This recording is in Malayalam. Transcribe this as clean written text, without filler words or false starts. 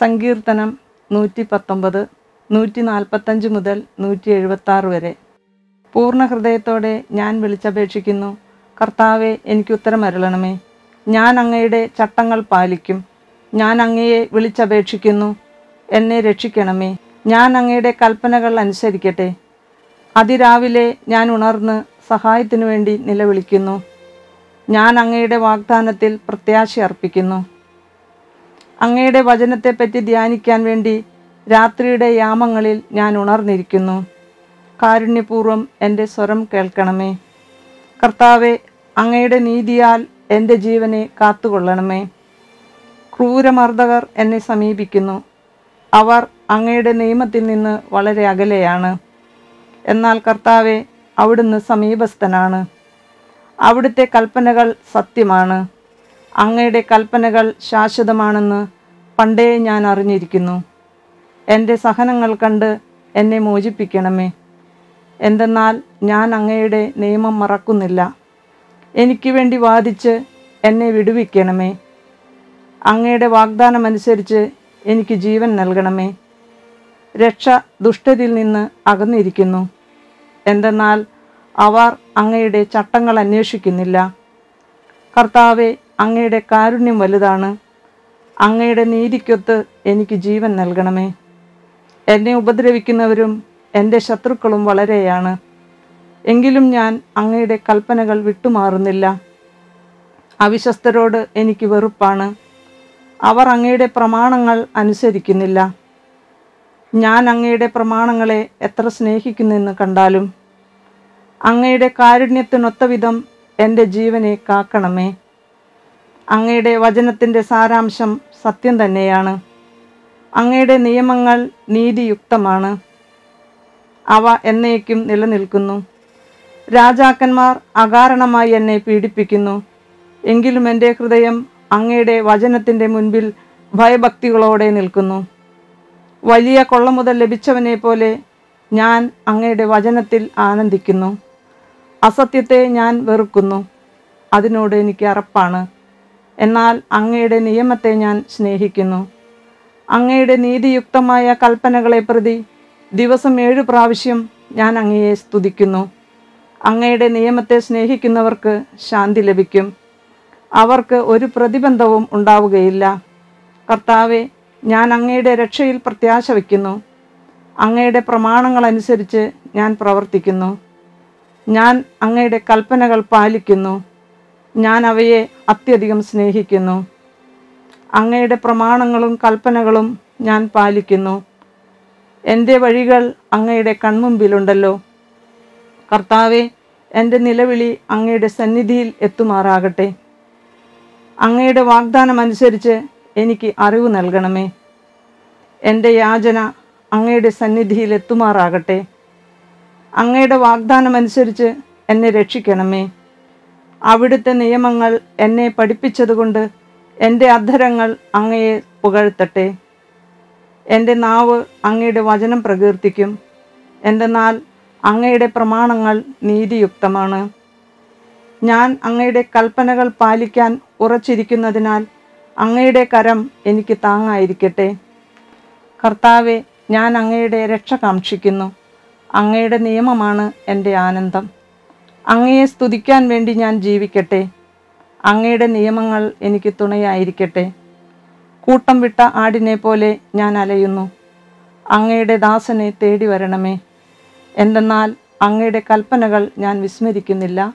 സങ്കീർത്തനം 119 145 മുതൽ 176 വരെ. പൂർണ്ണ ഹൃദയത്തോടെ ഞാൻ വിളിച്ചപേക്ഷിക്കുന്നു, കർത്താവേ, എനിക്ക് ഉത്തരമരുളണമേ. ഞാൻ അങ്ങയുടെ ചട്ടങ്ങൾ പാലിക്കും. ഞാൻ അങ്ങയെ വിളിച്ചപേക്ഷിക്കുന്നു, എന്നെ രക്ഷിക്കണമേ. ഞാൻ അങ്ങയുടെ കൽപ്പനകൾ അനുസരിക്കട്ടെ. അതിരാവിലെ ഞാൻ ഉണർന്ന് സഹായത്തിനു വേണ്ടി നിലവിളിക്കുന്നു. ഞാൻ അങ്ങയുടെ വാഗ്ദാനത്തിൽ പ്രത്യാശ അർപ്പിക്കുന്നു. അങ്ങയുടെ വചനത്തെപ്പറ്റി ധ്യാനിക്കാൻ വേണ്ടി രാത്രിയുടെ യാമങ്ങളിൽ ഞാൻ ഉണർന്നിരിക്കുന്നു. കാരുണ്യപൂർവ്വം എൻ്റെ സ്വരം കേൾക്കണമേ. കർത്താവെ, അങ്ങയുടെ നീതിയാൽ എൻ്റെ ജീവനെ കാത്തുകൊള്ളണമേ. ക്രൂരമർദ്ദകർ എന്നെ സമീപിക്കുന്നു. അവർ അങ്ങയുടെ നിയമത്തിൽ നിന്ന് വളരെ അകലെയാണ്. എന്നാൽ കർത്താവെ, അവിടുന്ന് സമീപസ്ഥനാണ്. അവിടുത്തെ കൽപ്പനകൾ സത്യമാണ്. അങ്ങയുടെ കൽപ്പനകൾ ശാശ്വതമാണെന്ന് പണ്ടേ ഞാൻ അറിഞ്ഞിരിക്കുന്നു. എൻ്റെ സഹനങ്ങൾ കണ്ട് എന്നെ മോചിപ്പിക്കണമേ. എന്തെന്നാൽ ഞാൻ അങ്ങയുടെ നിയമം മറക്കുന്നില്ല. എനിക്ക് വേണ്ടി വാദിച്ച് എന്നെ വിടുവിക്കണമേ. അങ്ങയുടെ വാഗ്ദാനമനുസരിച്ച് എനിക്ക് ജീവൻ നൽകണമേ. രക്ഷ ദുഷ്ടരിൽ നിന്ന് അകന്നിരിക്കുന്നു. എന്തെന്നാൽ അവർ അങ്ങയുടെ ചട്ടങ്ങൾ അന്വേഷിക്കുന്നില്ല. കർത്താവെ, അങ്ങയുടെ കാരുണ്യം വലുതാണ്. അങ്ങയുടെ നീതിക്കൊത്ത് എനിക്ക് ജീവൻ നൽകണമേ. എന്നെ ഉപദ്രവിക്കുന്നവരും എൻ്റെ ശത്രുക്കളും വളരെയാണ്. എങ്കിലും ഞാൻ അങ്ങയുടെ കൽപ്പനകൾ വിട്ടുമാറുന്നില്ല. അവിശ്വസ്തരോട് എനിക്ക് വെറുപ്പാണ്. അവർ അങ്ങയുടെ പ്രമാണങ്ങൾ അനുസരിക്കുന്നില്ല. ഞാൻ അങ്ങയുടെ പ്രമാണങ്ങളെ എത്ര സ്നേഹിക്കുന്നെന്ന് കണ്ടാലും. അങ്ങയുടെ കാരുണ്യത്തിനൊത്ത വിധം എൻ്റെ ജീവനെ കാക്കണമേ. അങ്ങയുടെ വചനത്തിൻ്റെ സാരാംശം സത്യം തന്നെയാണ്. അങ്ങയുടെ നിയമങ്ങൾ നീതിയുക്തമാണ്. അവ എന്നേക്കും നിലനിൽക്കുന്നു. രാജാക്കന്മാർ അകാരണമായി എന്നെ പീഡിപ്പിക്കുന്നു. എങ്കിലും എൻ്റെ ഹൃദയം അങ്ങയുടെ വചനത്തിൻ്റെ മുൻപിൽ ഭയഭക്തികളോടെ നിൽക്കുന്നു. വലിയ കൊള്ള മുതൽ ലഭിച്ചവനെ പോലെ ഞാൻ അങ്ങയുടെ വചനത്തിൽ ആനന്ദിക്കുന്നു. അസത്യത്തെ ഞാൻ വെറുക്കുന്നു. അതിനോട് എനിക്ക് അറപ്പാണ്. എന്നാൽ അങ്ങയുടെ നിയമത്തെ ഞാൻ സ്നേഹിക്കുന്നു. അങ്ങയുടെ നീതിയുക്തമായ കൽപ്പനകളെ പ്രതി ദിവസം 7 പ്രാവശ്യം ഞാൻ അങ്ങയെ സ്തുതിക്കുന്നു. അങ്ങയുടെ നിയമത്തെ സ്നേഹിക്കുന്നവർക്ക് ശാന്തി ലഭിക്കും. അവർക്ക് ഒരു പ്രതിബന്ധവും ഉണ്ടാവുകയില്ല. കർത്താവെ, ഞാൻ അങ്ങയുടെ രക്ഷയിൽ പ്രത്യാശ വയ്ക്കുന്നു. അങ്ങയുടെ പ്രമാണങ്ങളനുസരിച്ച് ഞാൻ പ്രവർത്തിക്കുന്നു. ഞാൻ അങ്ങയുടെ കൽപ്പനകൾ പാലിക്കുന്നു. ഞാൻ അവയെ അത്യധികം സ്നേഹിക്കുന്നു. അങ്ങയുടെ പ്രമാണങ്ങളും കൽപ്പനകളും ഞാൻ പാലിക്കുന്നു. എൻ്റെ വഴികൾ അങ്ങയുടെ കൺമുമ്പിലുണ്ടല്ലോ. കർത്താവെ, എൻ്റെ നിലവിളി അങ്ങയുടെ സന്നിധിയിൽ എത്തുമാറാകട്ടെ. അങ്ങയുടെ വാഗ്ദാനമനുസരിച്ച് എനിക്ക് അറിവ് നൽകണമേ. എൻ്റെ യാചന അങ്ങയുടെ സന്നിധിയിൽ എത്തുമാറാകട്ടെ. അങ്ങയുടെ വാഗ്ദാനമനുസരിച്ച് എന്നെ രക്ഷിക്കണമേ. അവിടുത്തെ നിയമങ്ങൾ എന്നെ പഠിപ്പിച്ചതുകൊണ്ട് എൻ്റെ അധരങ്ങൾ അങ്ങയെ പുകഴ്ത്തട്ടെ. എൻ്റെ നാവ് അങ്ങയുടെ വചനം പ്രകീർത്തിക്കും. എന്തെന്നാൽ അങ്ങയുടെ പ്രമാണങ്ങൾ നീതിയുക്തമാണ്. ഞാൻ അങ്ങയുടെ കൽപ്പനകൾ പാലിക്കാൻ ഉറച്ചിരിക്കുന്നതിനാൽ അങ്ങയുടെ കരം എനിക്ക് താങ്ങായിരിക്കട്ടെ. കർത്താവെ, ഞാൻ അങ്ങയുടെ രക്ഷ കാംക്ഷിക്കുന്നു. അങ്ങയുടെ നിയമമാണ് എൻ്റെ ആനന്ദം. അങ്ങയെ സ്തുതിക്കാൻ വേണ്ടി ഞാൻ ജീവിക്കട്ടെ. അങ്ങയുടെ നിയമങ്ങൾ എനിക്ക് തുണയായിരിക്കട്ടെ. കൂട്ടം വിട്ട ആടിനെ പോലെ ഞാൻ അലയുന്നു. അങ്ങയുടെ ദാസനെ തേടി വരണമേ. എന്തെന്നാൽ അങ്ങയുടെ കൽപ്പനകൾ ഞാൻ വിസ്മരിക്കുന്നില്ല.